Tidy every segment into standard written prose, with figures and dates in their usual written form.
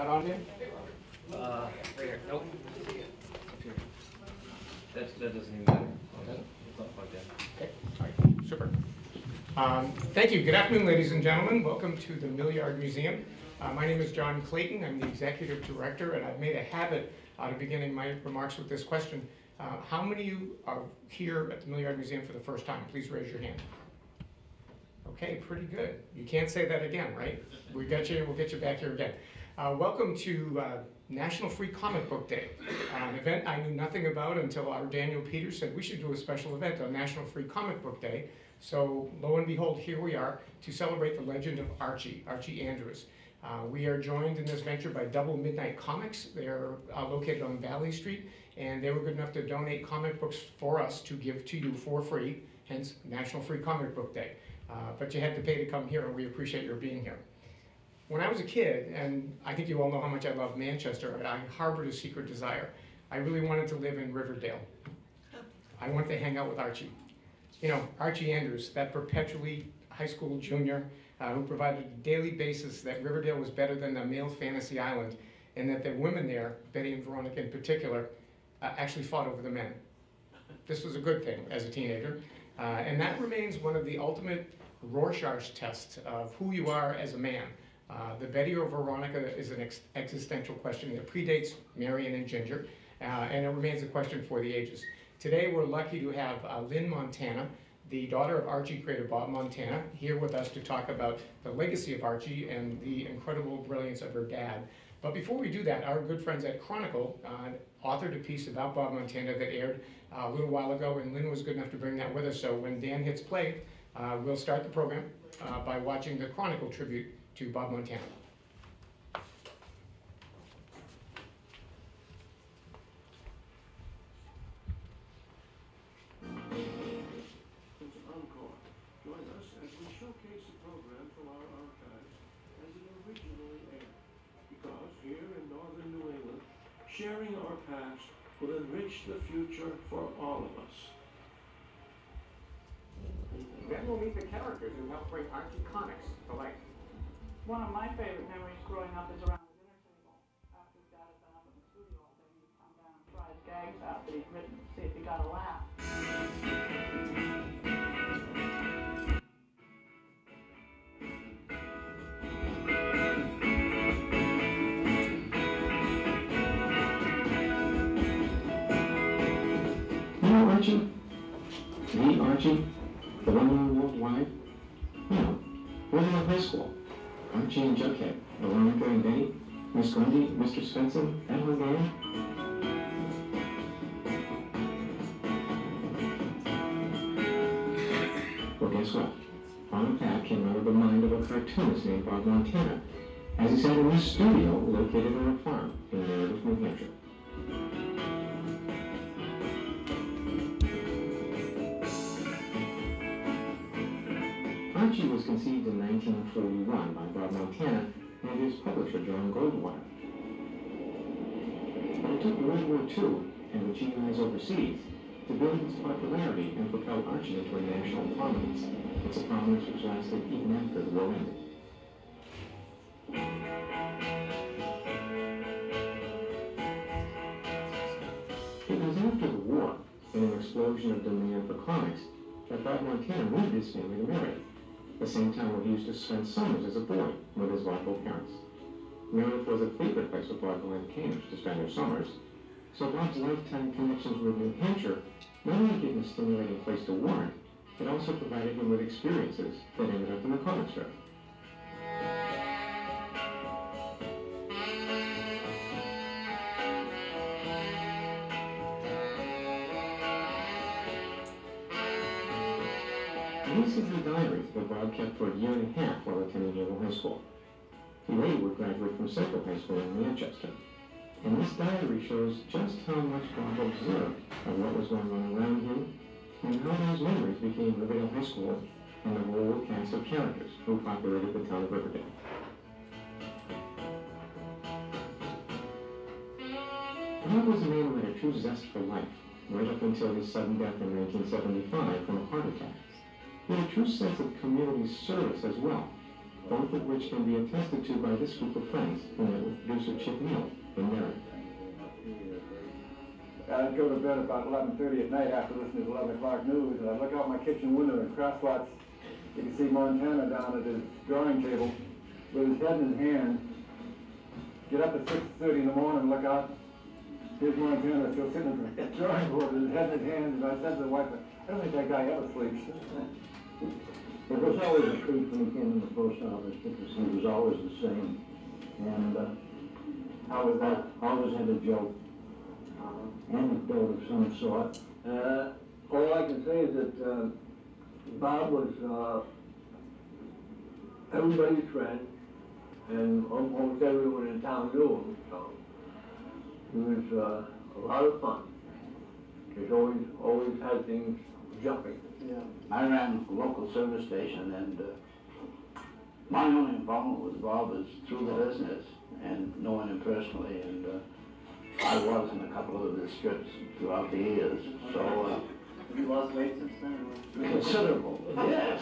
that on here? Right here. Nope. Here. That doesn't even matter. Okay. It's not plugged in. Okay. All right. Super. Thank you. Good afternoon, ladies and gentlemen. Welcome to the Millyard Museum. My name is John Clayton. I'm the executive director, and I've made a habit out of beginning my remarks with this question. How many of you are here at the Millyard Museum for the first time? Please raise your hand. Okay, pretty good. You can't say that again, right? We got you. We'll get you back here again. Welcome to National Free Comic Book Day, an event I knew nothing about until our Daniel Peters said we should do a special event on National Free Comic Book Day. So lo and behold, here we are to celebrate the legend of Archie, Archie Andrews. We are joined in this venture by Double Midnight Comics. They're located on Valley Street, and they were good enough to donate comic books for us to give to you for free, hence National Free Comic Book Day. But you had to pay to come here, and we appreciate your being here. When I was a kid, and I think you all know how much I love Manchester, I harbored a secret desire. I really wanted to live in Riverdale. I wanted to hang out with Archie. You know, Archie Andrews, that perpetually high school junior who provided a daily basis that Riverdale was better than the male fantasy island, and that the women there, Betty and Veronica in particular, actually fought over the men. This was a good thing as a teenager. And that remains one of the ultimate Rorschach tests of who you are as a man. The Betty or Veronica is an existential question that predates Marion and Ginger, and it remains a question for the ages. Today we're lucky to have Lynn Montana, the daughter of Archie creator Bob Montana, here with us to talk about the legacy of Archie and the incredible brilliance of her dad. But before we do that, our good friends at Chronicle authored a piece about Bob Montana that aired a little while ago, and Lynn was good enough to bring that with us. So when Dan hits play, we'll start the program by watching the Chronicle tribute to Bob Montana. Sharing our past will enrich the future for all of us. Then we'll meet the characters who helped bring Archie Comics to life. One of my favorite memories growing up is around the dinner table. After Dad had been up in the studio all day, he'd come down and try his gags out that he'd written to see if he got a laugh. Archie? Me, Archie? The one who walked wide? No. We're in high school. Archie and Jughead, Veronica and Betty, Miss Grundy, Mr. Spencer, that whole gang. Well, guess what? On that came out of the mind of a cartoonist named Bob Montana, as he sat in his studio located on a farm in Meredith, New Hampshire. Archie was conceived in 1941 by Bob Montana and his publisher, John Goldwater. But it took World War II, and the GIs overseas, to build its popularity and propel Archie into a national prominence. It's a prominence which lasted even after the war ended. It was after the war, in an explosion of demand for comics, that Bob Montana moved his family to Meredith, the same time where he used to spend summers as a boy with his local parents. Meredith was a favorite place of Bob and Cambridge to spend their summers, so Bob's lifetime connections with New Hampshire not only gave him a stimulating place to warrant, it also provided him with experiences that ended up in the comic strip. This is the diary that Bob kept for a year and a half while attending Yale High School. He later would graduate from Central High School in Manchester. And this diary shows just how much Bob observed of what was going on around him, and how those memories became Riverdale High School and the whole cast of characters who populated the town of Riverdale. Bob was a man who had a true zest for life, right up until his sudden death in 1975 from a heart attack. He had a true sense of community service as well, both of which can be attested to by this group of friends who met with producer Chip Neal in Maryland. I'd go to bed about 11:30 at night after listening to 11 o'clock news, and I'd look out my kitchen window and cross lots. You can see Montana down at his drawing table with his head in his hand. Get up at 6:30 in the morning and look out. Here's Montana still sitting at the drawing board with his head in his hand, and I said to the wife, I don't think that guy ever sleeps. It was always a treat when he came in the post office because he was always the same. And always had a joke, anecdote of some sort. All I can say is that Bob was everybody's friend, and almost everyone in town knew him. So he was a lot of fun. He always had things jumping. Yeah. I ran a local service station, and my only involvement with Bob was through the business and knowing him personally, and I was in a couple of his strips throughout the years. So have you lost weight since then? Considerable, yes.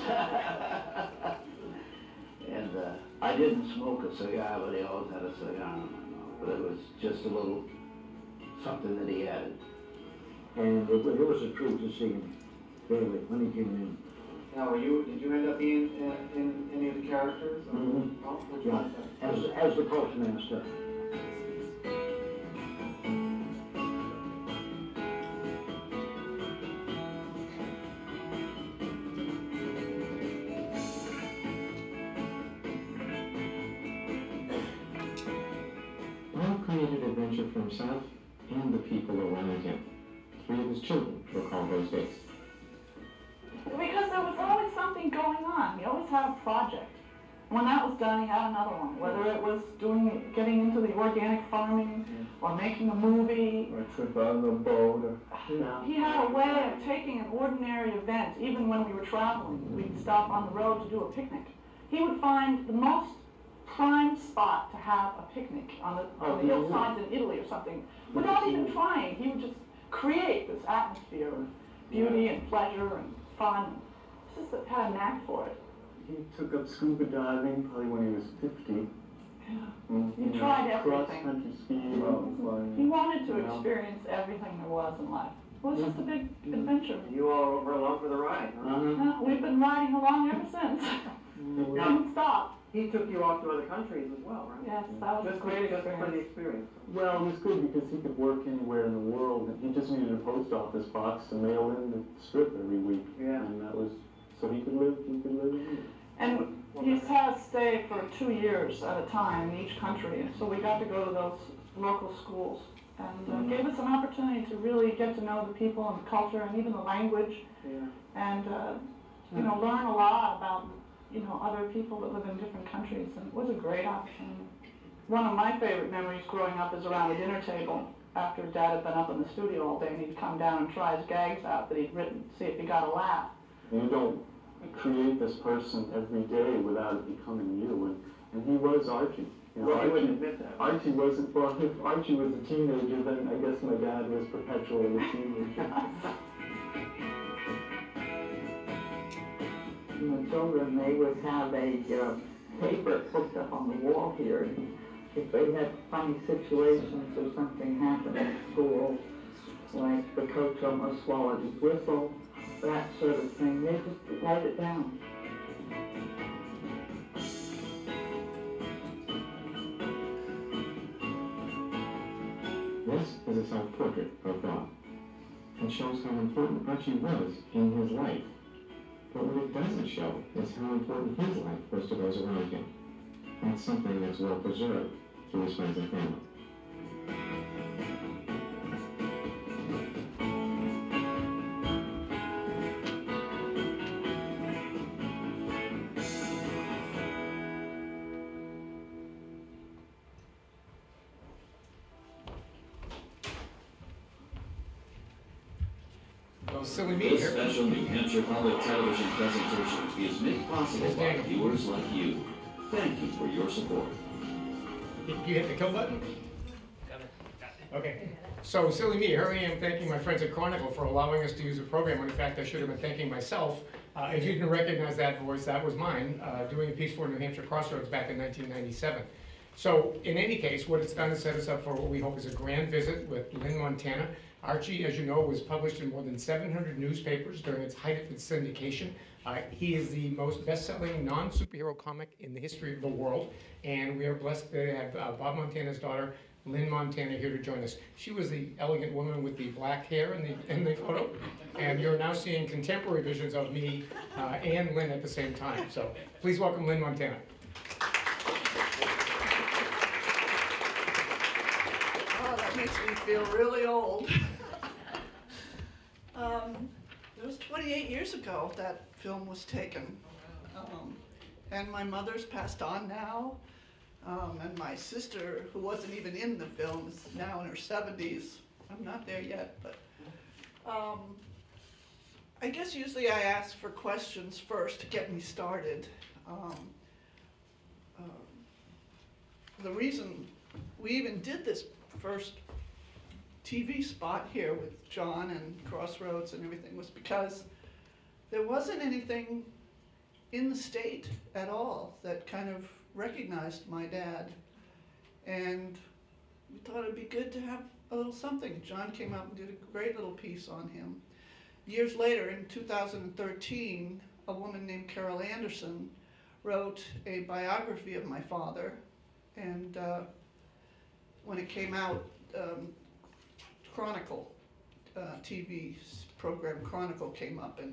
And I didn't smoke a cigar, but he always had a cigar in my mouth. But it was just a little something that he added. And it was a treat to see him. When he came in. Now, did you end up being in any of the characters? Mm-hmm. Oh, yeah. As the postmaster. Bob created adventure for himself and the people around him. Three of his children were called those days. Because there was always something going on. He always had a project. When that was done, he had another one. Whether it was getting into the organic farming, or making a movie, or a trip on the boat, or, you know. He had a way of taking an ordinary event. Even when we were traveling, we'd stop on the road to do a picnic. He would find the most prime spot to have a picnic on the hillsides in Italy or something, without even trying. He would just create this atmosphere of beauty and pleasure and fun. Just had a knack for it. He took up scuba diving probably when he was 50. Yeah. He tried everything. Cross-country skiing, flying. He wanted to experience everything there was in life. It was just a big adventure. You all were along for the ride, huh? Yeah, we've been riding along ever since. Don't stop. He took you off to other countries as well, right? Yes, that was just great. Just for the experience. Well, it was good because he could work anywhere in the world, and he just needed a post office box to mail in the strip every week. Yeah. And that was, so he could live anywhere. And he's had stay for 2 years at a time in each country, so we got to go to those local schools. And gave us an opportunity to really get to know the people and the culture and even the language. Yeah. And, you know, learn a lot about other people that live in different countries, and it was a great option. One of my favorite memories growing up is around the dinner table. After Dad had been up in the studio all day, and he'd come down and try his gags out that he'd written, see if he got a laugh. You don't create this person every day without it becoming you, and he was Archie. You know, well, Archie wouldn't admit that. Archie wasn't, well, if Archie was a teenager, then I guess my dad was perpetually a teenager. The children, they would have a paper hooked up on the wall here. And if they had funny situations or something happened at school, like the coach almost swallowed his whistle, that sort of thing, they just write it down. This is a self-portrait of Bob, and shows how important Archie was in his life. But what it doesn't show is how important his life was to those around him. That's something that's well preserved through his friends and family. So we meet here. This special New Hampshire Public Television presentation is made possible by viewers like you. Thank you for your support. You hit the kill button? Okay. So silly me, here I am thanking my friends at Chronicle for allowing us to use the program, when in fact I should have been thanking myself If you can recognize that voice, that was mine, doing a piece for New Hampshire Crossroads back in 1997. So in any case, what it's done is set us up for what we hope is a grand visit with Lynn Montana. Archie, as you know, was published in more than 700 newspapers during its height of its syndication. He is the most best-selling non-superhero comic in the history of the world, and we are blessed to have Bob Montana's daughter, Lynn Montana, here to join us. She was the elegant woman with the black hair in the photo, and you're now seeing contemporary visions of me and Lynn at the same time. So please welcome Lynn Montana. Oh, that makes me feel really old. It was 28 years ago that film was taken, and my mother's passed on now. And my sister, who wasn't even in the film, is now in her 70s. I'm not there yet, but I guess usually I ask for questions first to get me started. The reason we even did this first TV spot here with John and Crossroads and everything was because there wasn't anything in the state at all that kind of recognized my dad, and we thought it'd be good to have a little something. John came out and did a great little piece on him. Years later, in 2013, a woman named Carol Anderson wrote a biography of my father, and when it came out, Chronicle, TV program Chronicle, came up and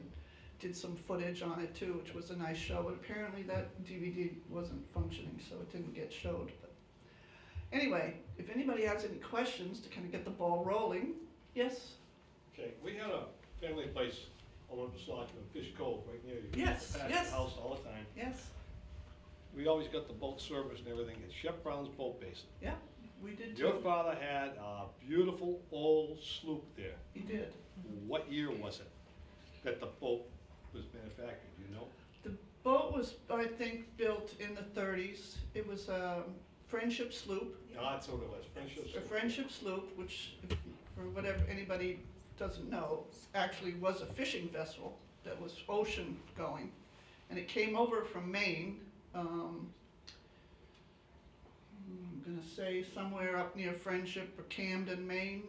did some footage on it too, which was a nice show, but apparently that DVD wasn't functioning, so it didn't get showed. But anyway, if anybody has any questions to kind of get the ball rolling, yes? Okay, we had a family place on Olympus Lodge with Fish Cove right near you. Yes, yes. The house all the time. Yes. We always got the boat service and everything at Shep Brown's boat basin. Yeah, we did too. Your father had a beautiful old sloop there. He did. What year was it that the boat was manufactured, you know? The boat was, I think, built in the 30s. It was a Friendship sloop. Ah, that's what it was, Friendship sloop. A Friendship sloop, which, for whatever anybody doesn't know, actually was a fishing vessel that was ocean going. And it came over from Maine, I'm going to say somewhere up near Friendship or Camden, Maine.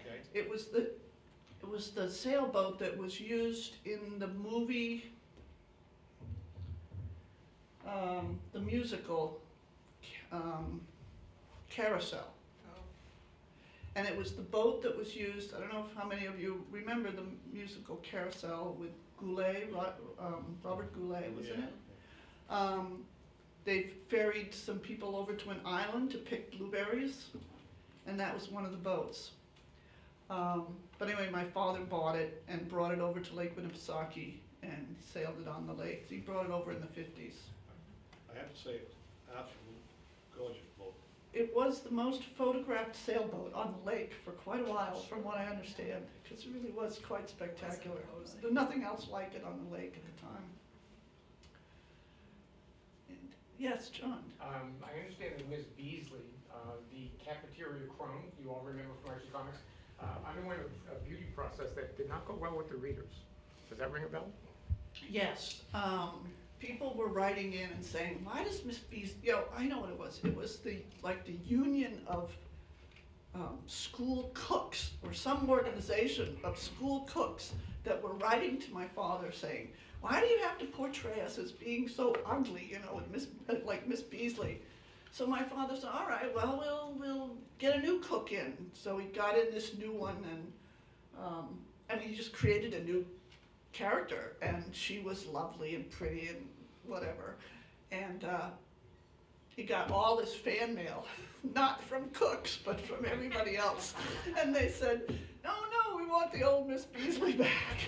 Okay. It was the sailboat that was used in the movie, the musical, Carousel. Oh. And it was the boat that was used, I don't know how many of you remember the musical Carousel with Goulet, Robert Goulet was in it. They ferried some people over to an island to pick blueberries, and that was one of the boats. But anyway, my father bought it and brought it over to Lake Winnipesaukee and sailed it on the lake. He brought it over in the 50s. I have to say, it was absolutely gorgeous boat. It was the most photographed sailboat on the lake for quite a while, from what I understand, because it really was quite spectacular. There's nothing else like it on the lake at the time. And yes, John? I understand that Miss Beasley, the cafeteria crone, you all remember from Archie Comics, underwent a beauty process that did not go well with the readers. Does that ring a bell? Yes. People were writing in and saying, why does Miss Beasley, you know, I know what it was. It was the, like the union of school cooks, or some organization of school cooks that were writing to my father saying, why do you have to portray us as being so ugly, you know, with like Miss Beasley? So my father said, all right, well, we'll get a new cook in. So he got in this new one, and he just created a new character, and she was lovely and pretty and whatever. And he got all this fan mail, not from cooks, but from everybody else. And they said, no, we want the old Miss Beasley back.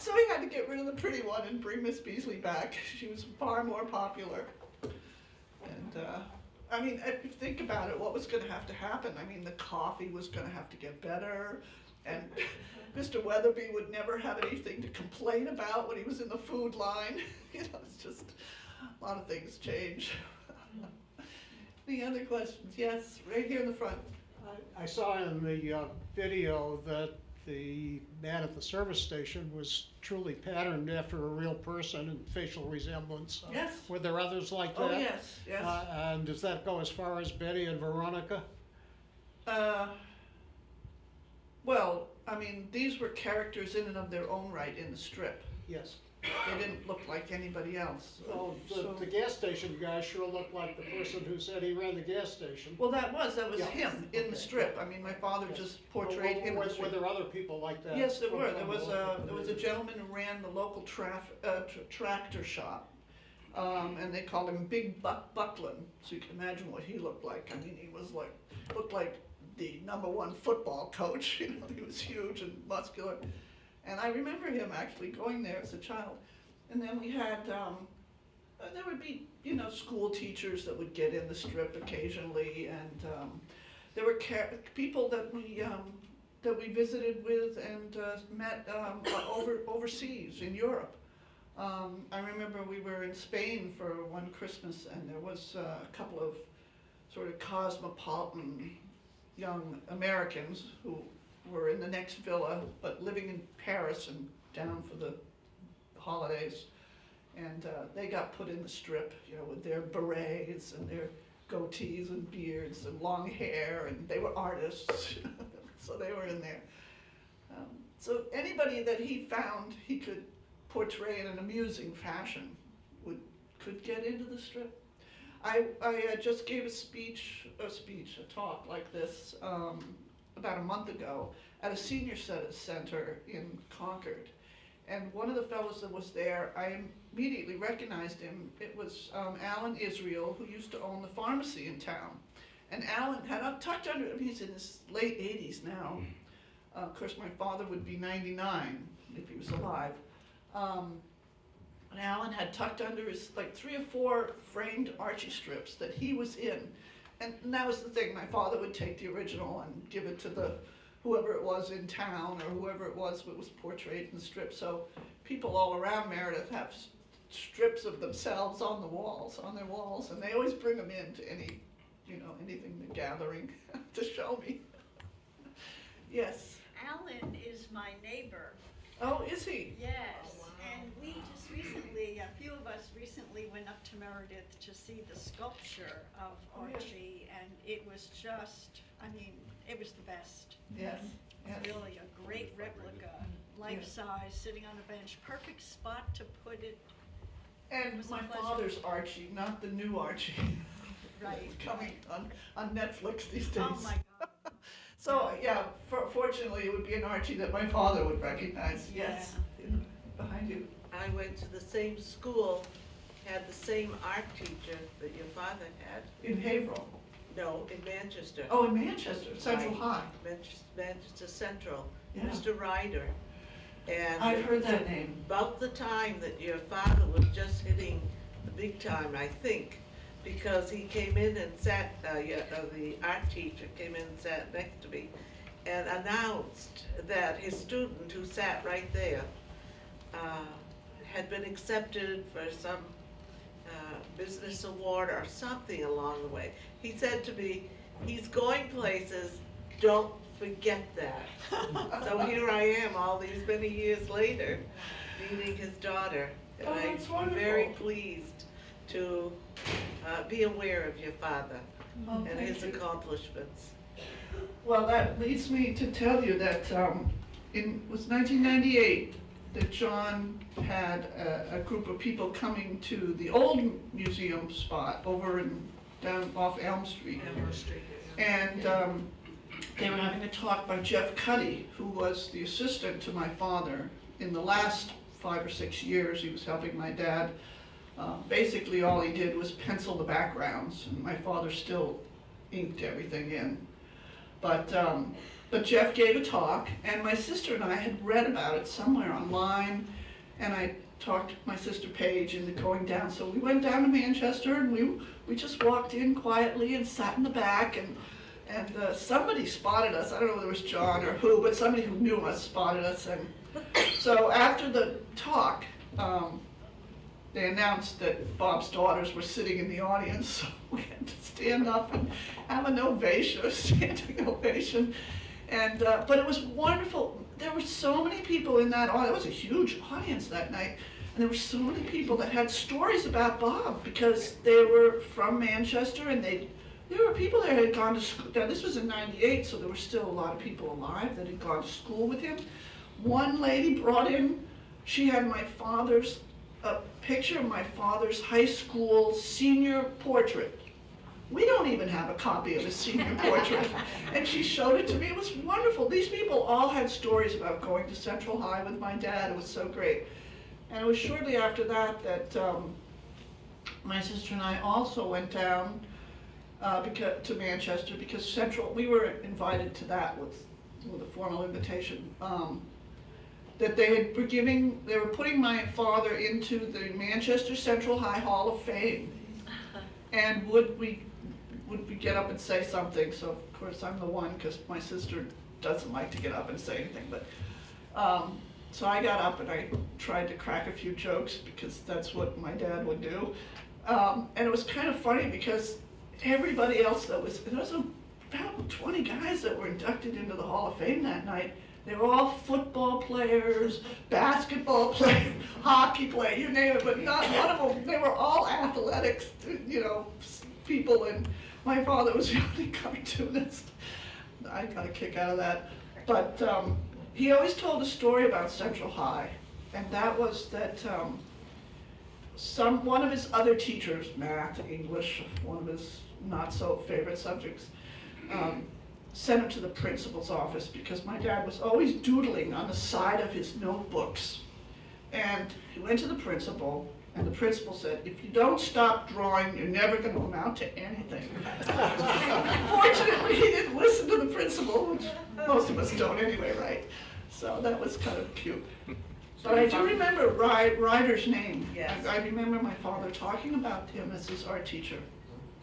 So he had to get rid of the pretty one and bring Miss Beasley back. She was far more popular. And I mean, if you think about it, what was going to have to happen? I mean, the coffee was going to have to get better, and Mr. Weatherby would never have anything to complain about when he was in the food line. You know, it's just a lot of things change. Any other questions? Yes, right here in the front. I saw in the video that The man at the service station was truly patterned after a real person in facial resemblance. Yes. Were there others like that? Oh, yes, yes. And does that go as far as Betty and Veronica? Well, I mean, these were characters in and of their own right in the strip. Yes. They didn't look like anybody else. Well, the gas station guy sure looked like the person who said he ran the gas station. Well, that was yeah. him in okay. the strip. I mean, my father yes. just portrayed him. Were there other people like that? Yes, there were. There was a gentleman who ran the local tractor shop, and they called him Big Buck Buckland. So you can imagine what he looked like. I mean, he was like looked like the #1 football coach. You know, he was huge and muscular. And I remember him actually going there as a child. And then we had, there would be, you know, school teachers that would get in the strip occasionally, and there were people that we visited with and met overseas in Europe. I remember we were in Spain for one Christmas, and there was a couple of sort of cosmopolitan young Americans who were in the next villa, but living in Paris and down for the holidays. And they got put in the strip, you know, with their berets and their goatees and beards and long hair, and they were artists, so they were in there. So anybody that he found he could portray in an amusing fashion could get into the strip. I just gave a talk like this, about a month ago at a senior center in Concord. And one of the fellows that was there, I immediately recognized him. It was Alan Israel, who used to own the pharmacy in town. And Alan had tucked under him, he's in his late 80s now. Of course, my father would be 99 if he was alive. And Alan had tucked under his like 3 or 4 framed Archie strips that he was in. And that was the thing, my father would take the original and give it to whoever it was in town or whoever it was that was portrayed in the strip. So people all around Meredith have strips of themselves on their walls, and they always bring them into any, you know, anything, the gathering to show me. Yes. Alan is my neighbor. Oh, is he? Yes. Oh, wow. And we just recently, a few of us recently went up to Meredith to see the sculpture of Archie, and it was just, I mean, it was the best. Yes. Yes. Really a great replica, life-size, yes. sitting on a bench, perfect spot to put it. And it my father's Archie, not the new Archie. Right. Coming on Netflix these days. Oh my God. So yeah, fortunately it would be an Archie that my father would recognize. Yes. Yeah. Behind you. I went to the same school, had the same art teacher that your father had. In Haverhill? No, in Manchester. Oh, in Manchester, Central High. Manchester Central, yeah. Mr. Ryder. And I've heard that name. About the time that your father was just hitting the big time, I think, because he came in and sat, the art teacher came in and sat next to me and announced that his student who sat right there had been accepted for some business award or something along the way. He said to me, he's going places, don't forget that. So here I am all these many years later, meeting his daughter. And oh, that's I'm wonderful. Very pleased to be aware of your father oh, and his accomplishments. Well, that leads me to tell you that it was 1998 that John had a group of people coming to the old museum spot over and down off Elm Street. Elm Street, yeah. And they were having a talk by Jeff Cuddy, who was the assistant to my father in the last 5 or 6 years. He was helping my dad. Basically all he did was pencil the backgrounds, and my father still inked everything in. But Jeff gave a talk, and my sister and I had read about it somewhere online, and I talked to my sister Paige into going down. So we went down to Manchester, and we just walked in quietly and sat in the back, and somebody spotted us. I don't know whether it was John or who, but somebody who knew us spotted us. And so after the talk, they announced that Bob's daughters were sitting in the audience, so we had to stand up and have an ovation, a standing ovation. And, but it was wonderful. There were so many people in that audience. It was a huge audience that night. And there were so many people that had stories about Bob because they were from Manchester, and there were people that had gone to school. Now, this was in '98, so there were still a lot of people alive that had gone to school with him. One lady brought in, she had my father's, a picture of my father's high school senior portrait. We don't even have a copy of his senior portrait. And she showed it to me. It was wonderful. These people all had stories about going to Central High with my dad. It was so great. And it was shortly after that that my sister and I also went down to Manchester, because Central, we were invited to that with a formal invitation. That they were giving, they were putting my father into the Manchester Central High Hall of Fame. And would we get up and say something? So of course I'm the one, because my sister doesn't like to get up and say anything. But so I got up and I tried to crack a few jokes, because that's what my dad would do. And it was kind of funny because everybody else that was, there was about 20 guys that were inducted into the Hall of Fame that night. They were all football players, basketball players, hockey players, you name it, but not one of them. They were all athletics, you know, people, and my father was the only cartoonist. I got a kick out of that. But he always told a story about Central High, and that was that one of his other teachers, math, English, one of his not so favorite subjects, sent him to the principal's office because my dad was always doodling on the side of his notebooks. And he went to the principal, and the principal said, if you don't stop drawing, you're never going to amount to anything. Fortunately, he didn't listen to the principal, which most of us don't anyway, right? So that was kind of cute. But I do remember Ryder's name. Yes. I remember my father talking about him as his art teacher.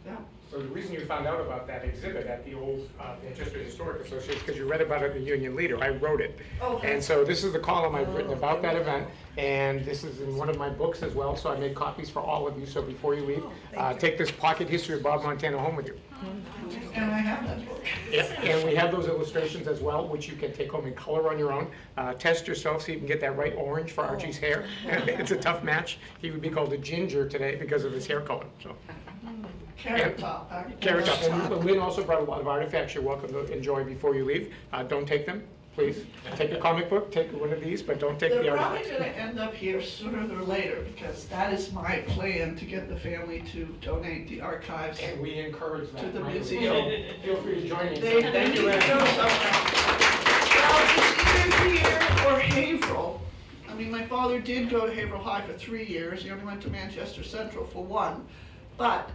Yeah. So the reason you found out about that exhibit at the old Manchester Historic Association is because you read about it in the Union Leader. I wrote it. Okay. And so this is the column I've written about that event, and this is in one of my books as well, so I made copies for all of you. So before you leave, take this pocket history of Bob Montana home with you. And I have that book. Yeah, and we have those illustrations as well, which you can take home and color on your own. Test yourself so you can get that right orange for Archie's hair. It's a tough match. He would be called a ginger today because of his hair color. So. Carrot top. Carrot top. And Lynn also brought a lot of artifacts you're welcome to enjoy before you leave. Don't take them, please. Take a comic book, take one of these, but don't take the artifacts. They're probably going to end up here sooner or later, because that is my plan, to get the family to donate the archives. And we encourage that. To the museum. Feel free to join us. Thank you. Well, it's either here or Haverhill. I mean, my father did go to Haverhill High for 3 years. He only went to Manchester Central for one. But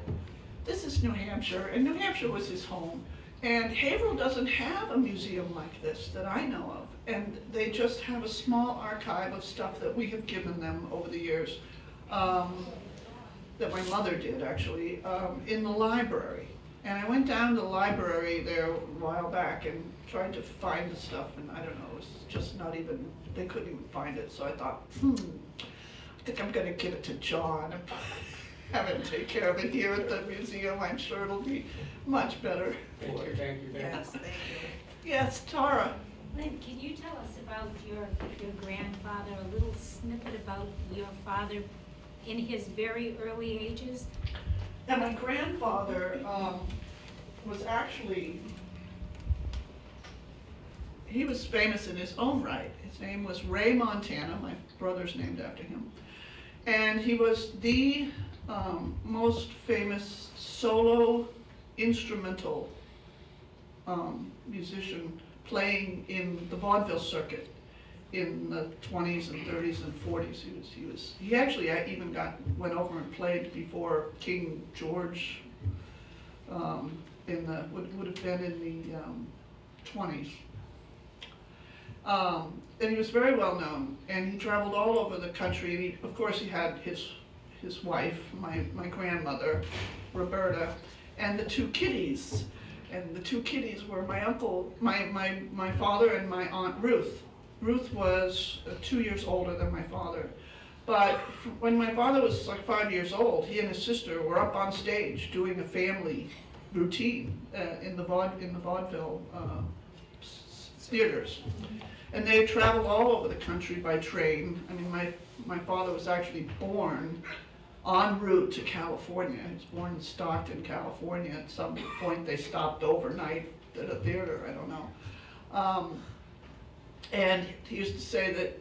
this is New Hampshire, and New Hampshire was his home. And Haverhill doesn't have a museum like this that I know of. And they just have a small archive of stuff that we have given them over the years, that my mother did actually, in the library. And I went down to the library there a while back and tried to find the stuff, and I don't know, it was just not even, they couldn't even find it. So I thought, I think I'm gonna give it to John. Have him take care of it here at the museum. I'm sure it'll be much better. Thank you. Yes, thank you. Yes, Tara. Lynn, can you tell us about your grandfather, a little snippet about your father in his very early ages? Now, my grandfather was actually, he was famous in his own right. His name was Ray Montana. My brother's named after him. And he was the most famous solo instrumental musician playing in the vaudeville circuit in the 20s and 30s and 40s. He actually even went over and played before King George. Would have been in the 20s. And he was very well known, and he traveled all over the country. And of course he had his wife, my grandmother, Roberta, and the two kiddies. And the two kiddies were my uncle, my father, and my aunt Ruth. Ruth was 2 years older than my father. But when my father was like 5 years old, he and his sister were up on stage doing a family routine in the vaudeville theaters. And they travel all over the country by train. I mean, my father was actually born en route to California. He was born in Stockton, California. At some point, they stopped overnight at a theater, I don't know. And he used to say that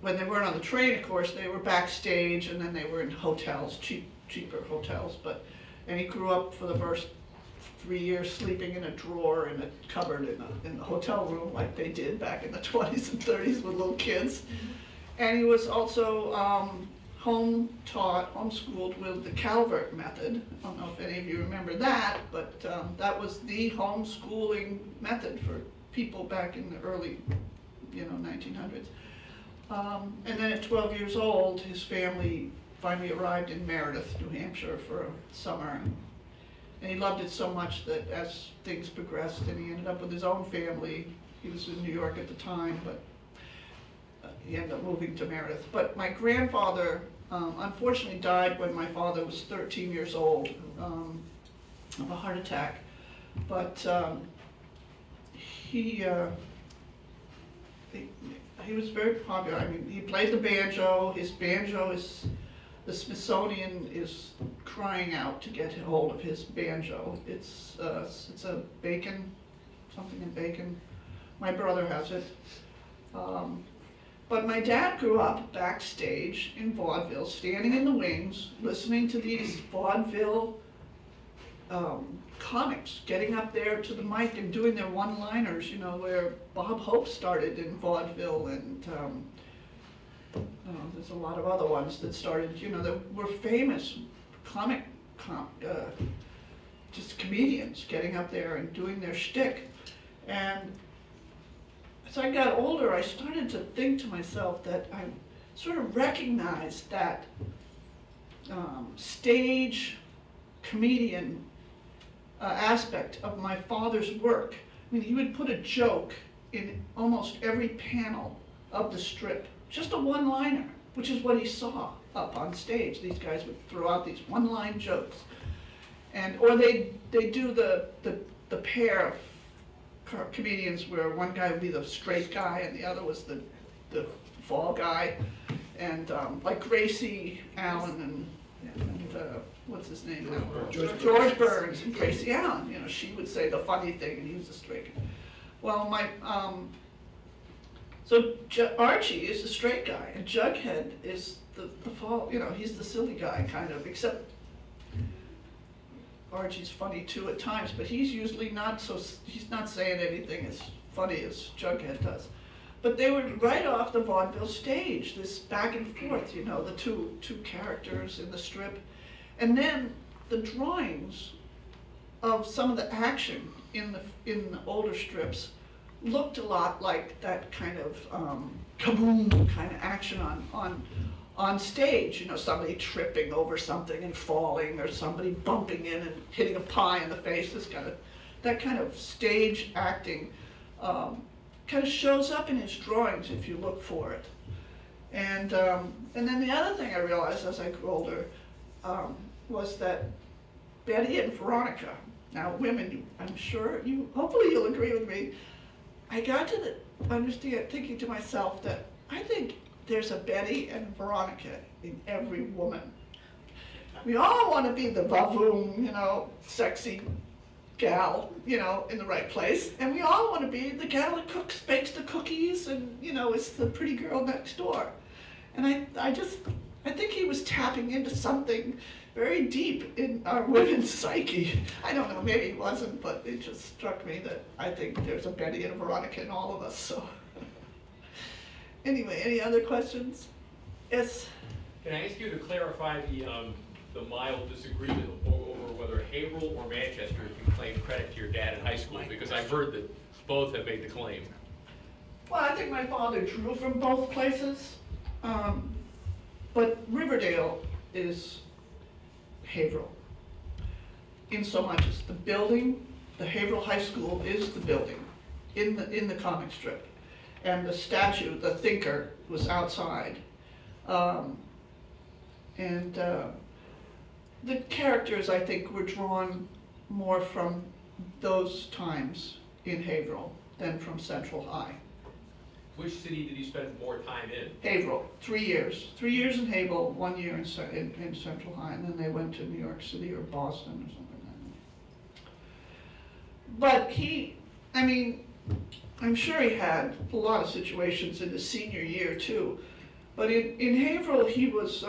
when they weren't on the train, of course, they were backstage, and then they were in hotels, cheaper hotels. And he grew up for the first 3 years sleeping in a drawer in a cupboard in a hotel room like they did back in the 20s and 30s with little kids. And he was also homeschooled with the Calvert method. I don't know if any of you remember that, but that was the homeschooling method for people back in the early, 1900s. And then at 12 years old, his family finally arrived in Meredith, New Hampshire for summer. And he loved it so much that as things progressed and he ended up with his own family. He was in New York at the time, but he ended up moving to Meredith. But my grandfather unfortunately died when my father was 13 years old of a heart attack. But he was very popular. I mean, he played the banjo. His banjo is, the Smithsonian is crying out to get hold of his banjo. It's a Bacon, something in Bacon. My brother has it. But my dad grew up backstage in vaudeville, standing in the wings, listening to these vaudeville comics, getting up there to the mic and doing their one-liners, where Bob Hope started in vaudeville and there's a lot of other ones that started, that were famous comic, just comedians getting up there and doing their shtick. And as I got older, I started to think to myself that I sort of recognized that stage comedian aspect of my father's work. I mean, he would put a joke in almost every panel of the strip. Just a one-liner, which is what he saw up on stage. These guys would throw out these one-line jokes. Or they do the pair of comedians where one guy would be the straight guy and the other was the fall guy. And like Gracie Allen and what's his name? George Burns and Gracie Allen. She would say the funny thing and he was the straight guy. Well, so Archie is the straight guy, and Jughead is the fall, he's the silly guy, kind of, except Archie's funny too at times, but he's usually not so, he's not saying anything as funny as Jughead does. But they were right off the vaudeville stage, this back and forth, the two characters in the strip. And then the drawings of some of the action in the older strips looked a lot like that kind of kaboom kind of action on stage, somebody tripping over something and falling, or somebody bumping in and hitting a pie in the face. That kind of stage acting kind of shows up in his drawings if you look for it. And then the other thing I realized as I grew older was that Betty and Veronica, now women, I'm sure hopefully you'll agree with me, I got to understand, thinking to myself that I think there's a Betty and Veronica in every woman. We all want to be the vavoom, sexy gal, in the right place. And we all want to be the gal that cooks, bakes the cookies, and, it's the pretty girl next door. And I think he was tapping into something very deep in our women's psyche. I don't know, maybe it wasn't, but it just struck me that I think there's a Betty and a Veronica in all of us, so. Anyway, any other questions? Yes? Can I ask you to clarify the mild disagreement over whether Haverhill or Manchester can claim credit to your dad in high school? Because I've heard that both have made the claim. Well, I think my father drew from both places, but Riverdale is Haverhill, in so much as the building, the Haverhill High School is the building in the comic strip, and the statue, the Thinker, was outside, and the characters I think were drawn more from those times in Haverhill than from Central High. Which city did you spend more time in? Haverhill, 3 years. 3 years in Haverhill, 1 year in Central High, and then they went to New York City or Boston or something like that. But he, I mean, I'm sure he had a lot of situations in his senior year too, but in Haverhill he was,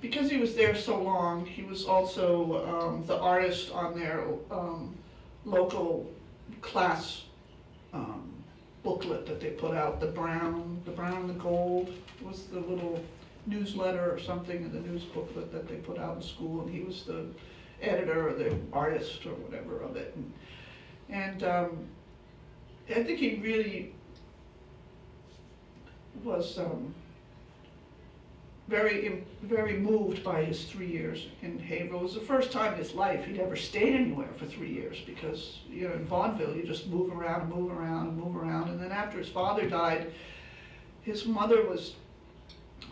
because he was there so long, he was also the artist on their local class booklet that they put out, the brown, the gold was the little newsletter or something in the news booklet that they put out in school, and he was the editor or the artist or whatever of it. And I think he really was very, very moved by his 3 years in Haverhill. It was the first time in his life he'd ever stayed anywhere for 3 years, because you know, in vaudeville you just move around and move around and move around. And then after his father died, his mother was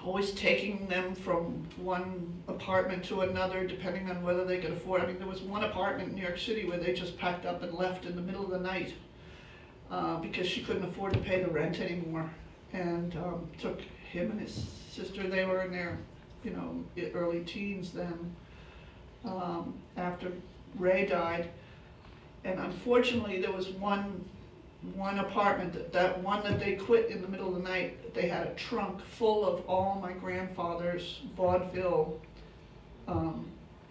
always taking them from one apartment to another, depending on whether they could afford. I mean, there was one apartment in New York City where they just packed up and left in the middle of the night because she couldn't afford to pay the rent anymore, and took him and his sister. They were in their, you know, early teens then, after Ray died. And unfortunately there was one apartment, that one that they quit in the middle of the night, they had a trunk full of all my grandfather's vaudeville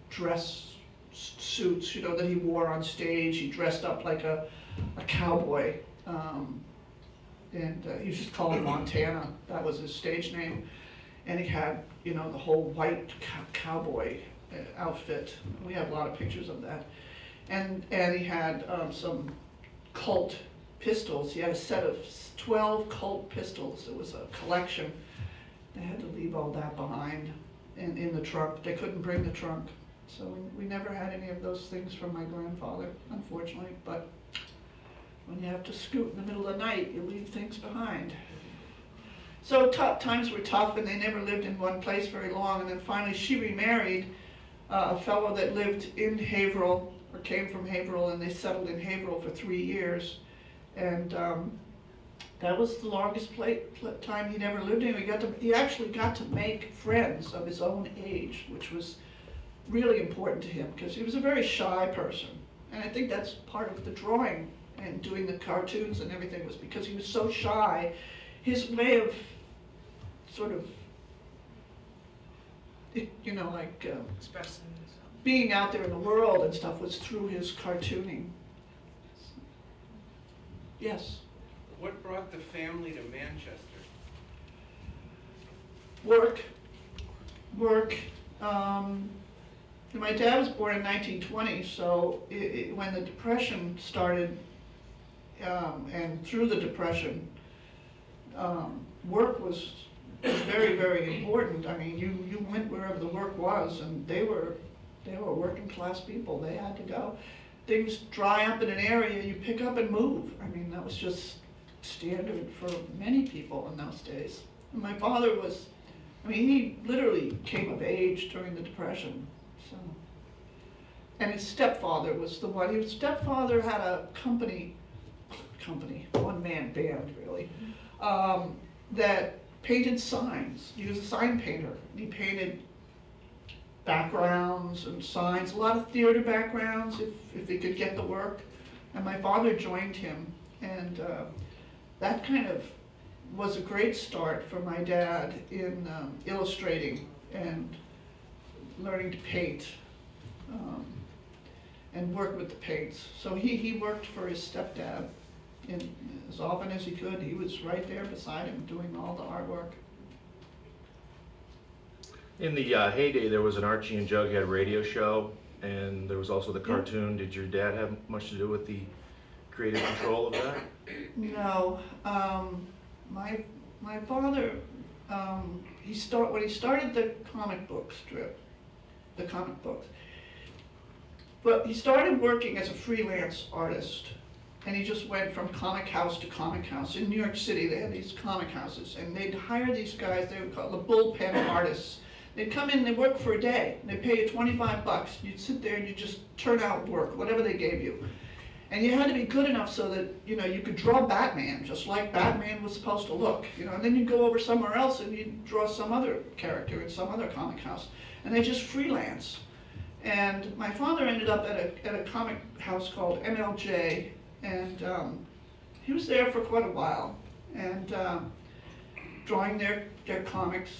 dress suits, you know, that he wore on stage. He dressed up like a cowboy. And he was just called Montana, that was his stage name. And he had, you know, the whole white cowboy outfit. We have a lot of pictures of that. And he had some Colt pistols. He had a set of 12 Colt pistols. It was a collection. They had to leave all that behind and in the trunk. They couldn't bring the trunk. So we never had any of those things from my grandfather, unfortunately. But when you have to scoot in the middle of the night, you leave things behind. So times were tough, and they never lived in one place very long. And then finally she remarried a fellow that lived in Haverhill, or came from Haverhill, and they settled in Haverhill for 3 years. And that was the longest time he'd ever lived in. He actually got to make friends of his own age, which was really important to him, because he was a very shy person. And I think that's part of the drawing and doing the cartoons and everything, was because he was so shy. His way of sort of, you know, like expressing himself, being out there in the world and stuff, was through his cartooning. Yes? What brought the family to Manchester? Work. My dad was born in 1920, so when the Depression started, and through the Depression, work was very, very important. I mean, you went wherever the work was, and they were working class people. They had to go. Things dry up in an area, you pick up and move. I mean, that was just standard for many people in those days. And my father was, I mean, he literally came of age during the Depression. So, and his stepfather was the one. His stepfather had a company, one-man band really, that painted signs. He was a sign painter. He painted backgrounds and signs, a lot of theater backgrounds if he could get the work. And my father joined him, and that kind of was a great start for my dad in illustrating and learning to paint and work with the paints. So he worked for his stepdad as often as he could. He was right there beside him doing all the artwork. In the heyday, there was an Archie and Jughead radio show, and there was also the cartoon. Did your dad have much to do with the creative control of that? No. My father, when he started the comic book strip, the comic books, but he started working as a freelance artist, and he just went from comic house to comic house. In New York City, they had these comic houses, and they'd hire these guys, they were called the bullpen artists. They'd come in, they'd work for a day, and they'd pay you $25. You'd sit there and you'd just turn out work, whatever they gave you. And you had to be good enough so that, you know, you could draw Batman, just like Batman was supposed to look, you know, and then you'd go over somewhere else and you'd draw some other character in some other comic house, and they just freelance. And my father ended up at a comic house called MLJ, and he was there for quite a while, and drawing their comics,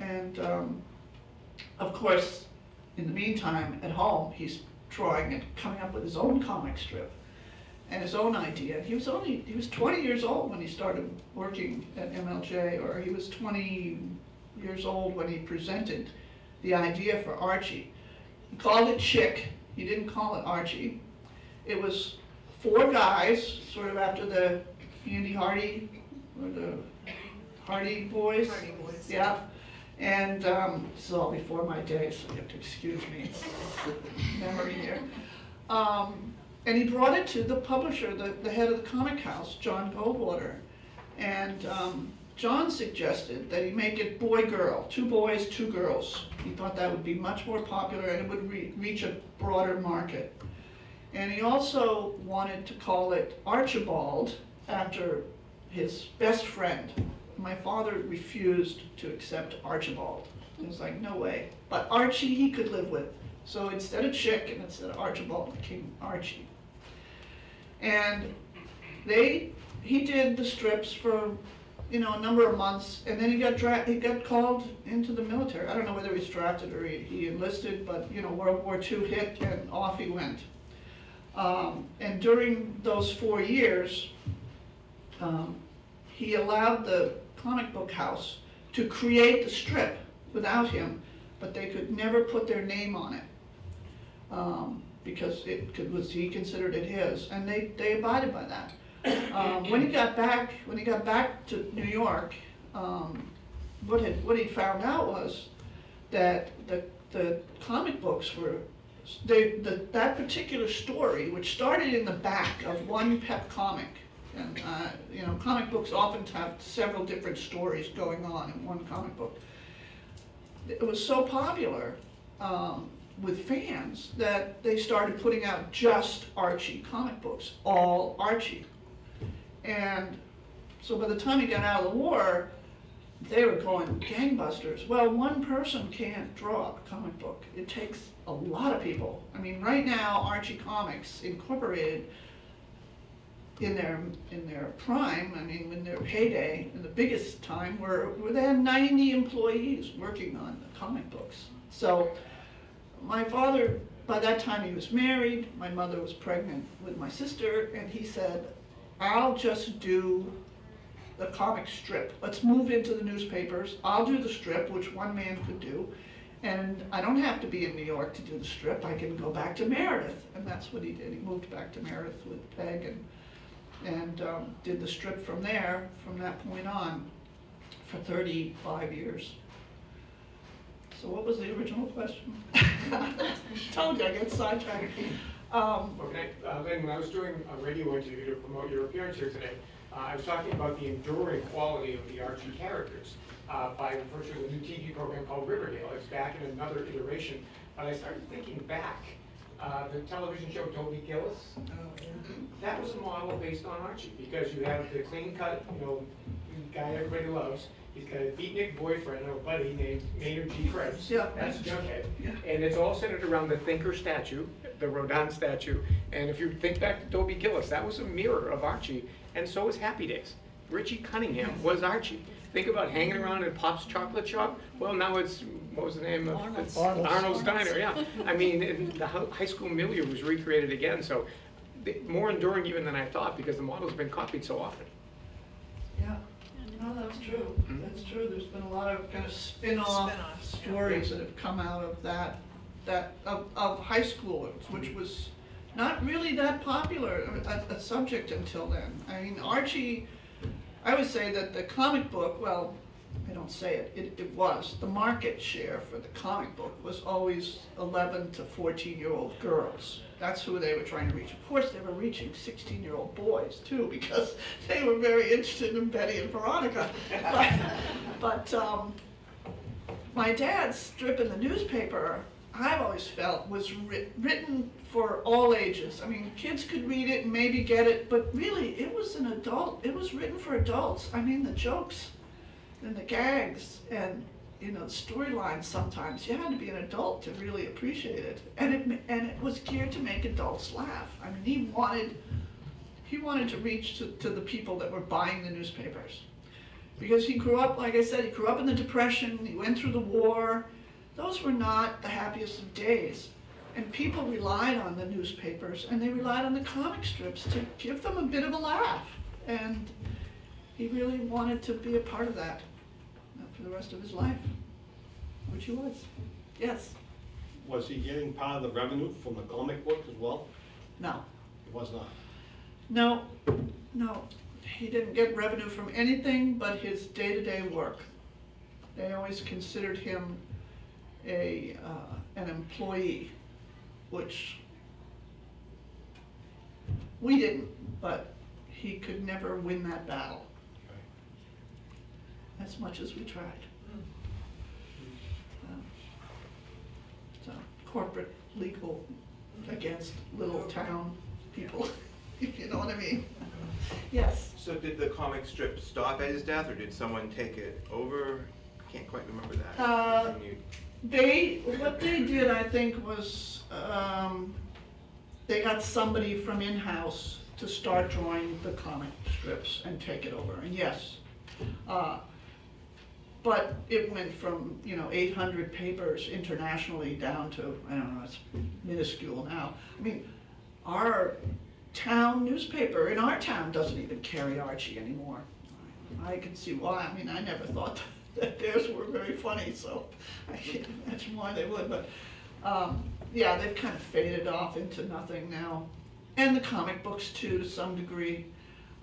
and of course, in the meantime, at home, he's drawing and coming up with his own comic strip and his own idea. He was 20 years old when he started working at MLJ, or he was 20 years old when he presented the idea for Archie. He called it Chick. He didn't call it Archie. It was four guys, sort of after the Andy Hardy, or the Hardy Boys. Hardy Boys. Yeah. And this is all before my day, so you have to excuse me, memory here. And he brought it to the publisher, the head of the comic house, John Goldwater. And John suggested that he make it boy-girl, two boys, two girls. He thought that would be much more popular and it would reach a broader market. And he also wanted to call it Archibald, after his best friend. My father refused to accept Archibald. He was like, no way. But Archie he could live with. So instead of Chick and instead of Archibald, it became Archie. And he did the strips for, you know, a number of months, and then he got called into the military. I don't know whether he was drafted or he enlisted, but you know, World War II hit and off he went. And during those 4 years, he allowed the comic book house to create the strip without him, but they could never put their name on it because he considered it his, and they abided by that. When he got back to New York, what he found out was that the comic books were that particular story, which started in the back of one pep comic. And you know, comic books often have several different stories going on in one comic book. It was so popular with fans that they started putting out just Archie comic books, all Archie. And so by the time he got out of the war, they were going gangbusters. Well, one person can't draw a comic book. It takes a lot of people. I mean, right now, Archie Comics Incorporated, in their prime, I mean, in their heyday, in the biggest time, where they had 90 employees working on the comic books. So my father, by that time he was married, my mother was pregnant with my sister, and he said, I'll just do the comic strip. Let's move into the newspapers. I'll do the strip, which one man could do, and I don't have to be in New York to do the strip. I can go back to Meredith, and that's what he did. He moved back to Meredith with Peg and did the strip from there, from that point on, for 35 years. So what was the original question? I told you I get sidetracked. Okay, Lynn, when I was doing a radio interview to promote your appearance here today, I was talking about the enduring quality of the Archie characters by virtue of a new TV program called Riverdale. It's back in another iteration, but I started thinking back. The television show Toby Gillis, that was a model based on Archie, because you have the clean-cut, you know, guy everybody loves. He's got a beatnik boyfriend or buddy named Maynard G. Krebs. Yeah. That's Jughead. Yeah. And it's all centered around the Thinker statue, the Rodin statue. And if you think back to Toby Gillis, that was a mirror of Archie, and so was Happy Days. Richie Cunningham was Archie. Think about hanging around at Pop's Chocolate Shop. Well, now it's, what was the name of it? Arnold's Diner, yeah. I mean, the high school milieu was recreated again, so more enduring even than I thought, because the model's been copied so often. Yeah, no, that's true. That's true. There's been a lot of kind of spin-off stories that have come out of that of high schoolers, which was not really that popular a subject until then. I mean, Archie, I would say that the comic book, well, I don't say it, it was, the market share for the comic book was always 11 to 14-year-old girls. That's who they were trying to reach. Of course, they were reaching 16-year-old boys, too, because they were very interested in Betty and Veronica. But my dad's strip in the newspaper I've always felt was written for all ages. I mean, kids could read it and maybe get it, but really it was an adult, it was written for adults. I mean, the jokes and the gags and, you know, storylines, sometimes you had to be an adult to really appreciate it. And it was geared to make adults laugh. I mean, he wanted to reach to the people that were buying the newspapers. Because he grew up, like I said, he grew up in the Depression, he went through the war. Those were not the happiest of days. And people relied on the newspapers, and they relied on the comic strips to give them a bit of a laugh. And he really wanted to be a part of that for the rest of his life, which he was. Yes? Was he getting part of the revenue from the comic book as well? No. He was not? No, no. He didn't get revenue from anything but his day-to-day work. They always considered him an employee, which we didn't, but he could never win that battle, as much as we tried. So corporate, legal, against little town people, if you know what I mean. Yes? So did the comic strip stop at his death, or did someone take it over? I can't quite remember that. What they did, I think, was they got somebody from in-house to start drawing the comic strips and take it over. And yes, but it went from, you know, 800 papers internationally down to, I don't know, it's minuscule now. I mean, our town newspaper in our town doesn't even carry Archie anymore. I can see why. I mean, I never thought that theirs were very funny, so I can't imagine why they would, but yeah, they've kind of faded off into nothing now. And the comic books too, to some degree.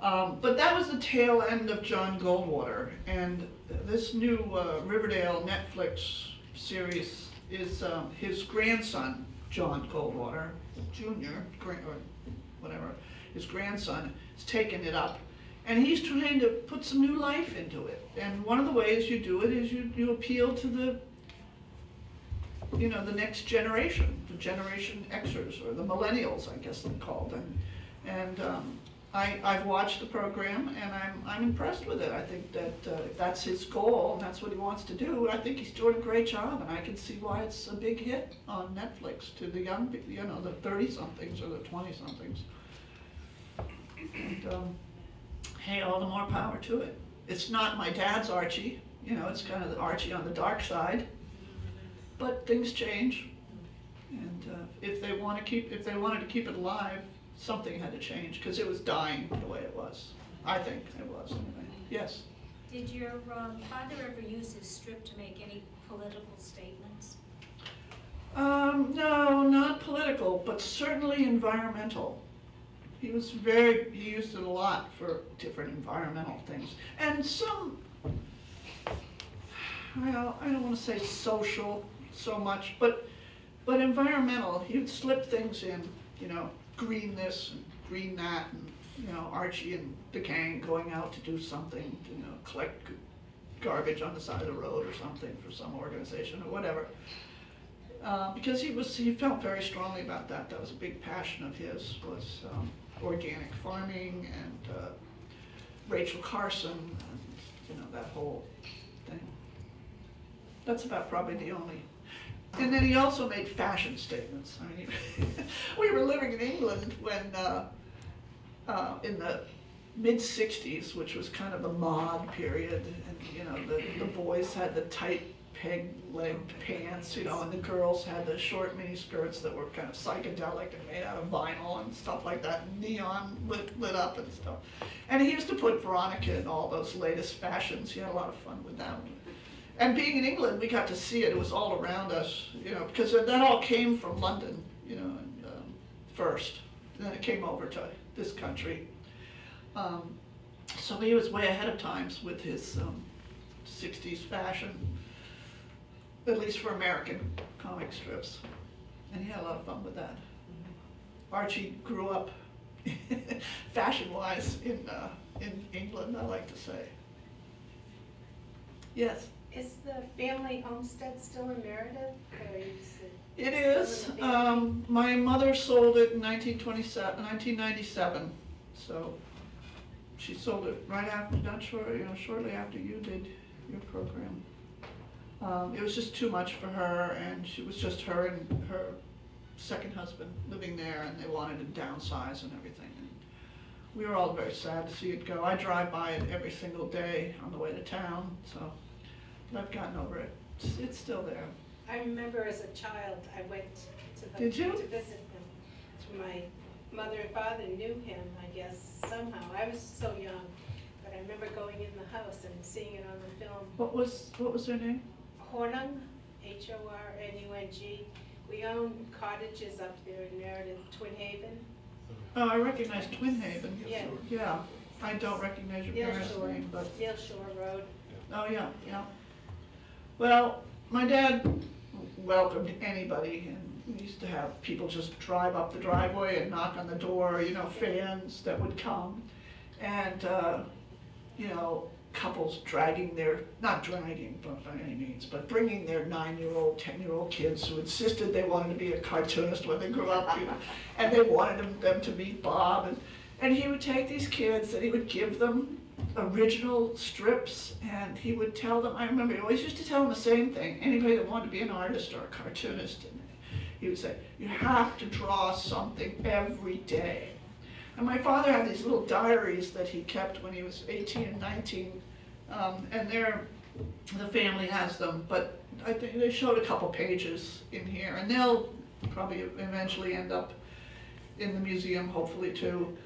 But that was the tail end of John Goldwater, and this new Riverdale Netflix series is his grandson, John Goldwater, Jr., or whatever, his grandson has taken it up. And he's trying to put some new life into it. And one of the ways you do it is you appeal to the, you know, the next generation, the Generation Xers, or the millennials, I guess they're called. And I've watched the program, and I'm impressed with it. I think that if that's his goal, and that's what he wants to do, I think he's doing a great job, and I can see why it's a big hit on Netflix to the young, you know, the 30-somethings or the 20-somethings. And, hey, all the more power to it. It's not my dad's Archie, you know, it's kind of the Archie on the dark side, but things change. And if they wanted to keep it alive, something had to change, because it was dying the way it was. I think it was, anyway. Yes? Did your father ever use his strip to make any political statements? No, not political, but certainly environmental. He used it a lot for different environmental things. And some, well, I don't want to say social so much, but environmental, he'd slip things in, you know, green this and green that, and, you know, Archie and the gang going out to do something, to, you know, collect garbage on the side of the road or something for some organization or whatever. Because he felt very strongly about that. That was a big passion of his, was organic farming and Rachel Carson, and, you know, that whole thing. That's about probably the only. And then he also made fashion statements. I mean, we were living in England when, in the mid-60s, which was kind of the mod period, and, you know, the boys had the tight peg leg pants, you know, and the girls had the short mini skirts that were kind of psychedelic and made out of vinyl and stuff like that, and neon lit up and stuff. And he used to put Veronica in all those latest fashions. He had a lot of fun with that one. And being in England, we got to see it. It was all around us, you know, because that all came from London, you know, and, first. And then it came over to this country. So he was way ahead of times with his 60s fashion, at least for American comic strips. And he had a lot of fun with that. Archie grew up fashion-wise in England, I like to say. Yes? Is the family homestead still in Meredith? Or is it It is. My mother sold it in 1997. So she sold it right after, shortly after you did your program. It was just too much for her, and she was just her and her second husband living there, and they wanted to downsize and everything. And we were all very sad to see it go. I drive by it every single day on the way to town, so but I've gotten over it. It's still there. I remember as a child, I went to, to visit him. My mother and father knew him, I guess, somehow. I was so young, but I remember going in the house and seeing it on the film. What was her name? Hornung, H-O-R-N-U-N-G. We own cottages up there in Meredith, Twin Haven. Oh, I recognize Twin Haven. Yeah. Yeah. I don't recognize your parents' name, but... Yale Shore Road. Oh, yeah, yeah. Well, my dad welcomed anybody, and we used to have people just drive up the driveway and knock on the door, you know, fans that would come, and, you know, couples dragging their, not dragging by any means, but bringing their 9-year-old, 10-year-old kids who insisted they wanted to be a cartoonist when they grew up, you know, and they wanted them to meet Bob, and he would take these kids and he would give them original strips, and he would tell them, I remember he always used to tell them the same thing, anybody that wanted to be an artist or a cartoonist, and he would say, you have to draw something every day. And my father had these little diaries that he kept when he was 18 and 19, and the family has them, but I think they showed a couple pages in here, and they'll probably eventually end up in the museum, hopefully, too.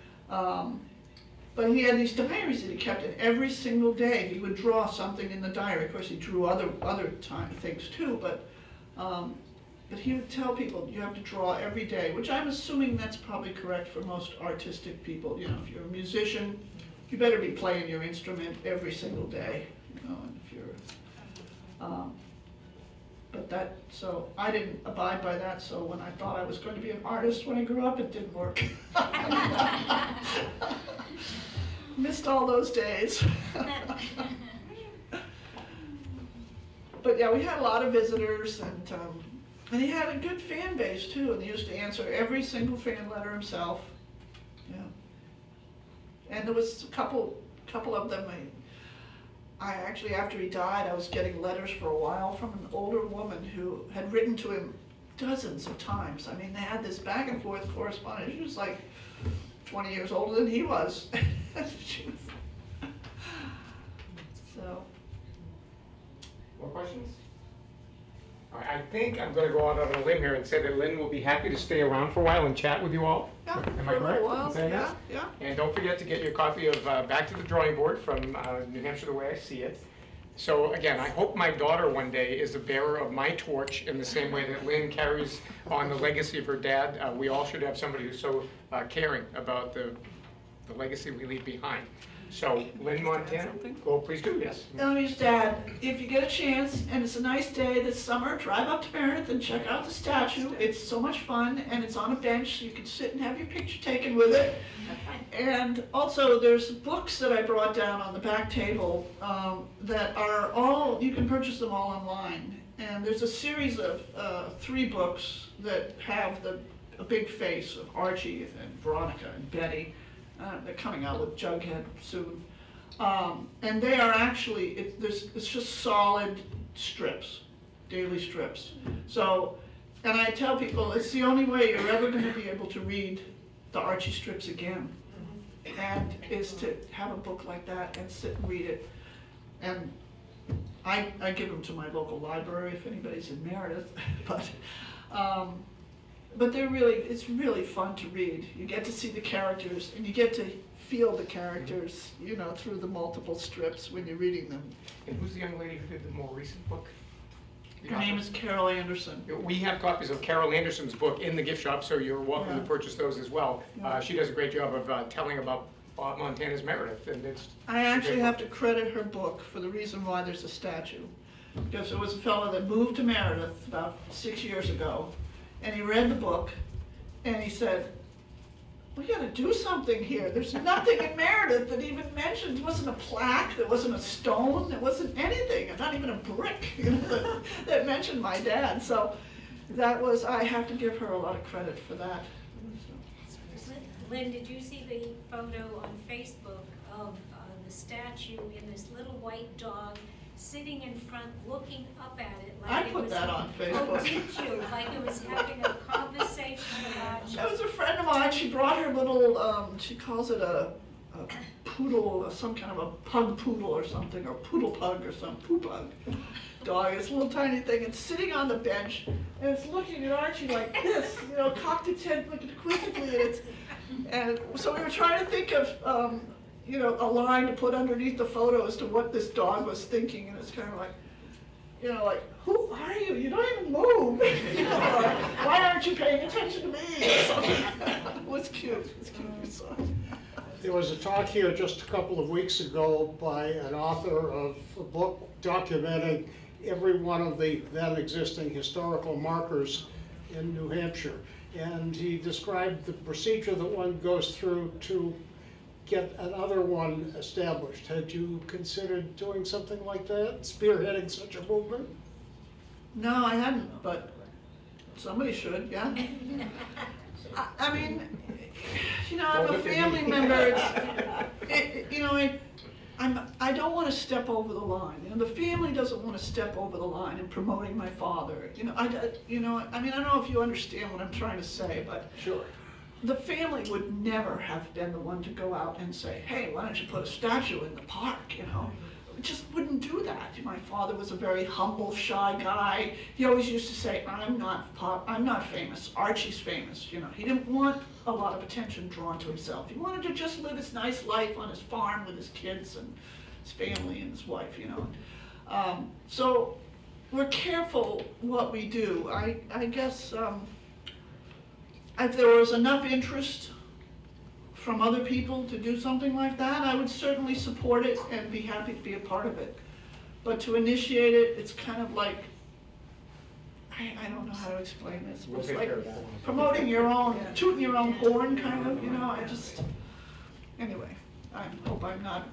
But he had these diaries that he kept, and every single day he would draw something in the diary. Of course, he drew other things too, but he would tell people you have to draw every day, which I'm assuming that's probably correct for most artistic people. You know, if you're a musician, you better be playing your instrument every single day. You know, and if you're, so I didn't abide by that. So when I thought I was going to be an artist when I grew up, it didn't work. Missed all those days. But yeah, we had a lot of visitors, and he had a good fan base too, and he used to answer every single fan letter himself. Yeah. And there was a couple of them. I actually, after he died, I was getting letters for a while from an older woman who had written to him dozens of times. I mean, they had this back and forth correspondence. She was like 20 years older than he was. So. More questions? All right, I think I'm going to go out on a limb here and say that Lynn will be happy to stay around for a while and chat with you all. Yeah, am I correct? Yeah. And don't forget to get your copy of Back to the Drawing Board from New Hampshire, the way I see it. So again, I hope my daughter one day is the bearer of my torch in the same way that Lynn carries on the legacy of her dad. We all should have somebody who's so caring about the legacy we leave behind. So, Lynn Montana, oh, please do, yes. Ellie's dad, if you get a chance, and it's a nice day this summer, drive up to Meredith and check out the statue. It's so much fun, and it's on a bench, so you can sit and have your picture taken with it. And also, there's books that I brought down on the back table that are all, you can purchase them all online. And there's a series of 3 books that have a big face of Archie and Veronica and Betty. They're coming out with Jughead soon, and they are actually, it's just solid strips, daily strips. So, and I tell people, it's the only way you're ever going to be able to read the Archie strips again, and is to have a book like that and sit and read it. And I give them to my local library if anybody's in Meredith, But they're really, it's really fun to read. You get to see the characters, and you get to feel the characters, you know, through the multiple strips when you're reading them. And who's the young lady who did the more recent book? Her name is Carol Anderson. We have copies of Carol Anderson's book in the gift shop, so you're welcome to purchase those as well. Yeah. She does a great job of telling about Bob Montana's Meredith, and it's. I actually have to credit her book for the reason why there's a statue, because there was a fellow that moved to Meredith about 6 years ago. And he read the book, and he said, we gotta do something here. There's nothing in Meredith that even mentioned. There wasn't a plaque, there wasn't a stone, there wasn't anything, not even a brick, you know, that mentioned my dad. So that was, I have to give her a lot of credit for that. Lynn, did you see the photo on Facebook of the statue in this little white dog sitting in front, looking up at it? Like I put that on Facebook. Oh, did you? Like it was having a conversation about you. That was a friend of mine. She brought her little, she calls it a poodle, some kind of a pug poodle or something, or poodle pug or some poo pug dog. It's a little tiny thing. It's sitting on the bench, and it's looking at Archie like this, you know, cocked its head quizzically, and it's, and so we were trying to think of, you know, a line to put underneath the photo as to what this dog was thinking, and it's kind of like, you know, like, who are you? You don't even move. You know, like, why aren't you paying attention to me? It was cute. It was cute. You saw it. There was a talk here just a couple of weeks ago by an author of a book documenting every one of the then existing historical markers in New Hampshire. And he described the procedure that one goes through to get another one established. Had you considered doing something like that, spearheading such a movement? No, I hadn't, but somebody should, yeah. I mean, you know, I'm a family member. You know, I don't want to step over the line. You know, the family doesn't want to step over the line in promoting my father. You know, I mean, I don't know if you understand what I'm trying to say, but sure, the family would never have been the one to go out and say, "Hey, why don't you put a statue in the park?" You know, we just wouldn't do that. My father was a very humble, shy guy. He always used to say, "I'm not famous. Archie's famous." You know, he didn't want a lot of attention drawn to himself. He wanted to just live his nice life on his farm with his kids and his family and his wife, you know. So we're careful what we do. I guess if there was enough interest from other people to do something like that, I would certainly support it and be happy to be a part of it. But to initiate it, it's kind of like, I don't know how to explain this. It's like promoting your own, tooting your own horn, kind of, you know. I just, anyway, I hope I'm not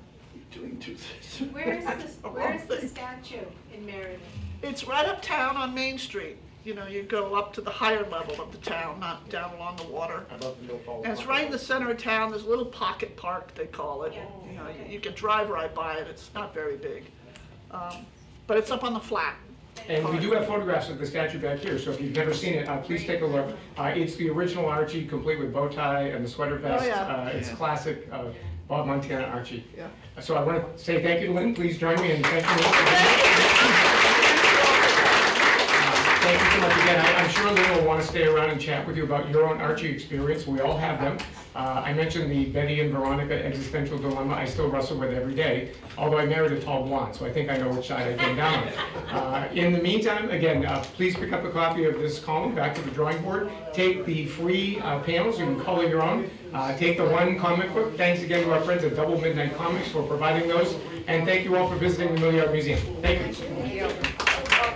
doing too soon. Where's the statue in Meredith? It's right uptown on Main Street. You know, you go up to the higher level of the town, not down along the water. And it's right in the center of town. There's a little pocket park, they call it. Yeah. You know, you can drive right by it. It's not very big. But it's up on the flat. And we do have photographs of the statue back here, so if you've never seen it, please take a look. It's the original Archie, complete with bow tie and the sweater vest. Oh, yeah. It's classic Bob Montana Archie. Yeah. So I want to say thank you to Lynn. Please join me in thanking Lynn. Thank you so much again. I'm sure Lynn will want to stay around and chat with you about your own Archie experience. We all have them. I mentioned the Betty and Veronica existential dilemma I still wrestle with every day, although I married a tall blonde, so I think I know which side I came down on. In the meantime, again, please pick up a copy of this column, Back to the Drawing Board. Take the free panels, you can color your own. Take the one comic book. Thanks again to our friends at Double Midnight Comics for providing those. And thank you all for visiting the Millyard Museum. Thank you.